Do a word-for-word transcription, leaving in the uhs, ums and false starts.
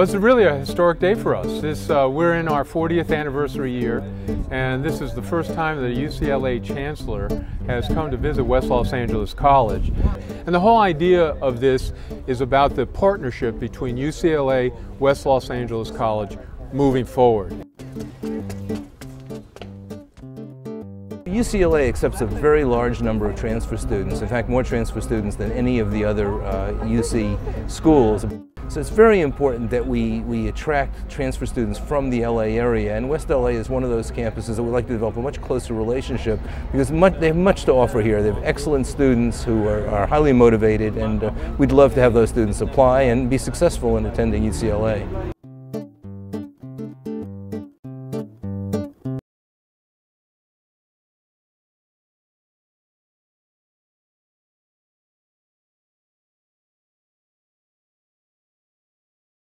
Well, it's really a historic day for us. This, uh, we're in our fortieth anniversary year, and this is the first time that a U C L A chancellor has come to visit West Los Angeles College. And the whole idea of this is about the partnership between U C L A, West Los Angeles College, moving forward. U C L A accepts a very large number of transfer students, in fact more transfer students than any of the other uh, U C schools. So it's very important that we, we attract transfer students from the L A area, and West L A is one of those campuses that we'd like to develop a much closer relationship, because much, they have much to offer here. They have excellent students who are, are highly motivated, and uh, we'd love to have those students apply and be successful in attending U C L A.